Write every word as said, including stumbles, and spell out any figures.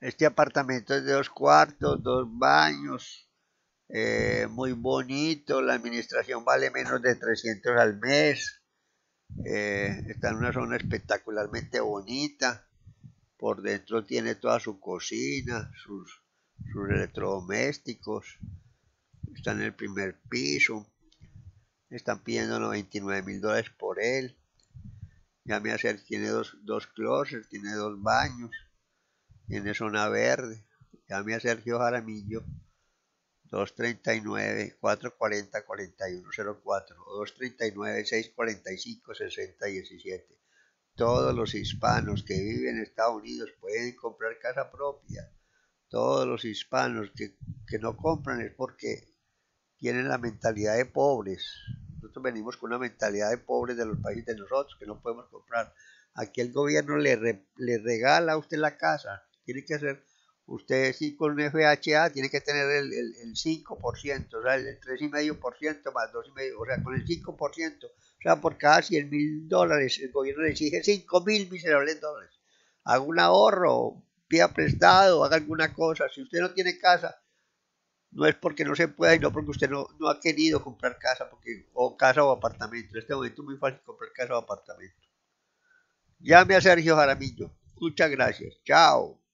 Este apartamento es de dos cuartos, dos baños, eh, muy bonito. La administración vale menos de trescientos al mes. Eh, está en una zona espectacularmente bonita. Por dentro tiene toda su cocina, sus, sus electrodomésticos. Está en el primer piso. Están pidiendo noventa y nueve mil dólares por él. Ya me acerqué, tiene dos, dos closets, tiene dos baños, tiene zona verde. Ya me Sergio Jaramillo, dos tres nueve, cuatro cuatro cero, cuatro uno cero cuatro, dos tres nueve, seis cuatro cinco, seis cero uno siete. Todos los hispanos que viven en Estados Unidos pueden comprar casa propia. Todos los hispanos que, que no compran es porque tienen la mentalidad de pobres. Nosotros venimos con una mentalidad de pobres de los países de nosotros, que no podemos comprar. Aquí el gobierno le, re, le regala a usted la casa. Tiene que hacer, usted sí con un F H A tiene que tener el, el, el cinco por ciento, o sea, el tres coma cinco por ciento más dos coma cinco por ciento, o sea, con el cinco por ciento. O sea, por cada cien mil dólares el gobierno le exige cinco mil miserables dólares. Haga un ahorro, pida prestado, haga alguna cosa. Si usted no tiene casa, no es porque no se pueda y no porque usted no, no ha querido comprar casa, porque, o casa o apartamento. En este momento es muy fácil comprar casa o apartamento. Llame a Sergio Jaramillo. Muchas gracias. Chao.